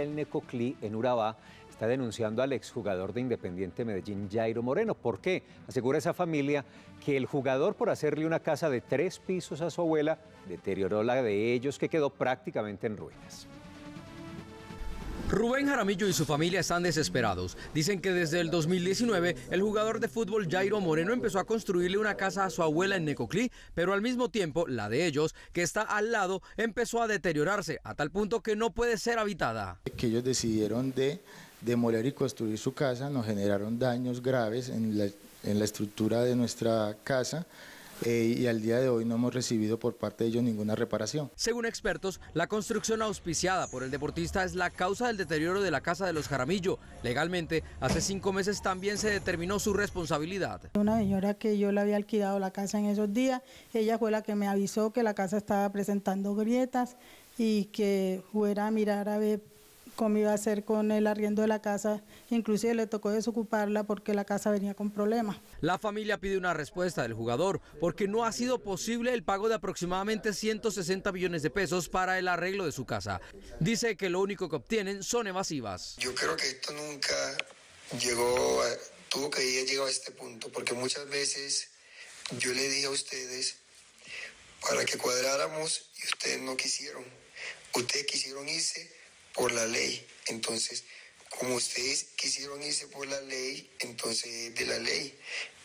Teleantioquia, el Necoclí, en Urabá, está denunciando al exjugador de Independiente Medellín, Yairo Moreno. ¿Por qué? Asegura esa familia que el jugador, por hacerle una casa de 3 pisos a su abuela, deterioró la de ellos, que quedó prácticamente en ruinas. Rubén Jaramillo y su familia están desesperados. Dicen que desde el 2019 el jugador de fútbol Yairo Moreno empezó a construirle una casa a su abuela en Necoclí, pero al mismo tiempo la de ellos, que está al lado, empezó a deteriorarse a tal punto que no puede ser habitada. Que ellos decidieron de demoler y construir su casa, nos generaron daños graves en la estructura de nuestra casa. Y al día de hoy no hemos recibido por parte de ellos ninguna reparación. Según expertos, la construcción auspiciada por el deportista es la causa del deterioro de la casa de los Jaramillo. Legalmente, hace 5 meses también se determinó su responsabilidad. Una señora que yo le había alquilado la casa en esos días, ella fue la que me avisó que la casa estaba presentando grietas y que fuera a mirar a ver cómo iba a hacer con el arriendo de la casa. Inclusive le tocó desocuparla porque la casa venía con problemas. La familia pide una respuesta del jugador porque no ha sido posible el pago de aproximadamente 160 millones de pesos para el arreglo de su casa. Dice que lo único que obtienen son evasivas. Yo creo que esto nunca tuvo que haber llegado a este punto, porque muchas veces yo le dije a ustedes para que cuadráramos y ustedes no quisieron. Ustedes quisieron irse por la ley. Entonces, como ustedes quisieron irse por la ley, entonces de la ley,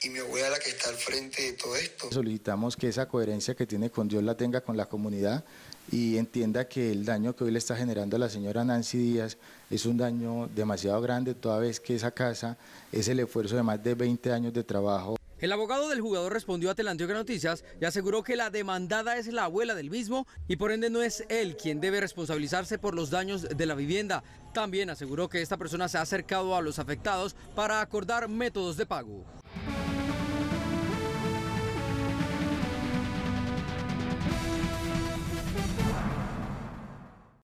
y mi abuela la que está al frente de todo esto. Solicitamos que esa coherencia que tiene con Dios la tenga con la comunidad y entienda que el daño que hoy le está generando a la señora Nancy Díaz es un daño demasiado grande, toda vez que esa casa es el esfuerzo de más de 20 años de trabajo. El abogado del jugador respondió a Teleantioquia Noticias y aseguró que la demandada es la abuela del mismo y por ende no es él quien debe responsabilizarse por los daños de la vivienda. También aseguró que esta persona se ha acercado a los afectados para acordar métodos de pago.